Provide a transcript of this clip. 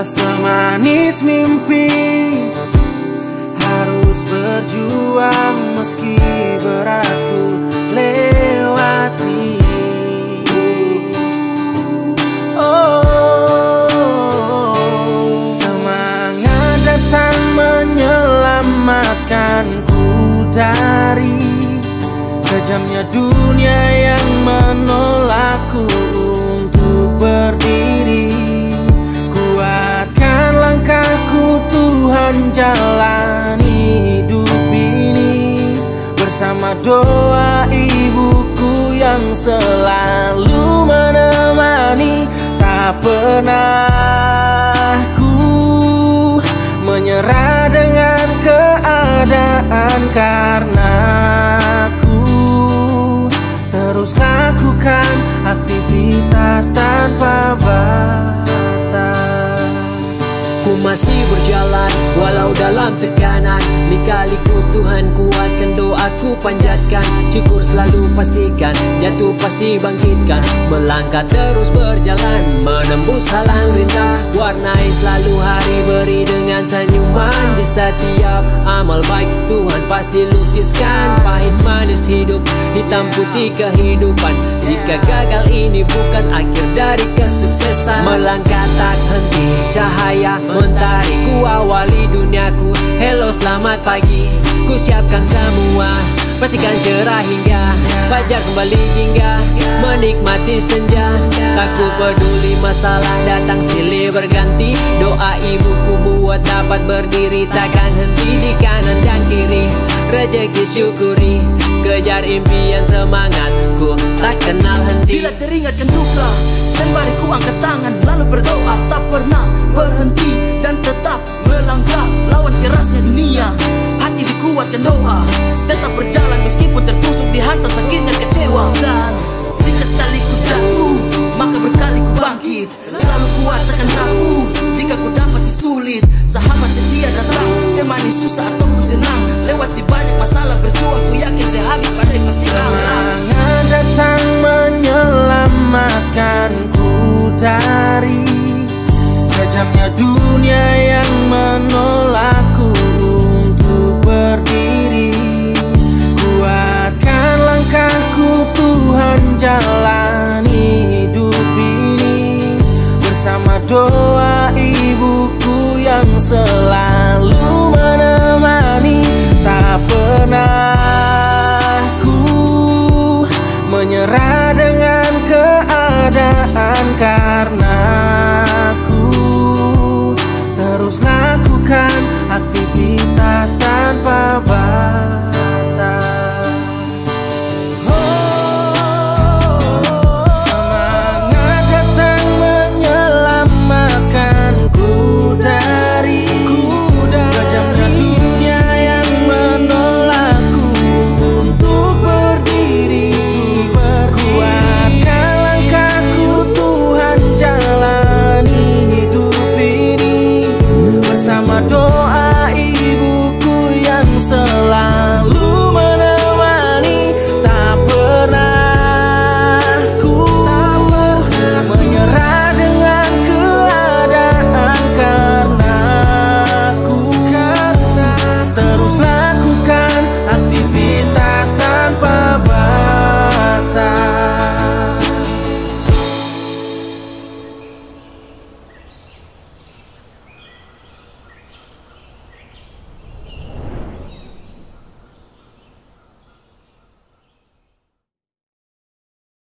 tak semanis mimpi. Harus berjuang meski beratku lewati. Oh, semangat datang menyelamatkanku dari kejamnya dunia yang menolakku untuk berdiri. Kuatkan langkahku Tuhan, jalani hidup ini bersama doa ibuku yang selalu menemani. Tak pernah ku menyerah dengan keadaan, karena terus lakukan aktivitas tanpa batas. Ku masih berjalan walau dalam tekanan. Dikaliku Tuhan kuatkan, doaku panjatkan. Syukur selalu pastikan, jatuh pasti bangkitkan. Melangkah terus berjalan, menembus halang rintah. Warnai selalu hari, beri dengan senyuman. Di setiap amal baik Tuhan pasti lukiskan. Pahit manis hidup, hitam putih kehidupan. Jika gagal ini bukan akhir dari kesuksesan. Melangkah tak henti, cahaya mentari. Ku awali duniaku, hello selamat pagi. Ku siapkan semua, pastikan cerah hingga fajar kembali jingga. Menikmati senja, tak ku peduli masalah datang silih berganti. Doa ibuku buat dapat berdiri takkan henti. Di kanan dan kiri, rejeki syukuri. Kejar impian semangatku tak kenal henti. Bila teringat kenduklah, sembari ku angkat tangan. Lalu berdoa tak pernah berhenti dan tetap melangkah lawan kerasnya dunia. Hati dikuatkan doa, tetap berjalan meskipun tertusuk, dihantam sakit dan kecewa. Dan jika sekali ku jatuh, maka berkali ku bangkit. Selalu kuat tekan raku, jika ku dapat sulit. Sahabat setia datang, temani susah ataupun senang. Lewati banyak masalah berjuang, ku yakin sehabis pandai pasti kalah. Semangat datang menyelamatkanku dari kejamnya dunia yang menolakku untuk berdiri. Kuatkan langkahku Tuhan, jalani hidup ini bersama doa ibuku yang selalu menemani. Tak pernah ku menyerah dengan keadaan, karena terus lakukan aktivitas tanpa batas.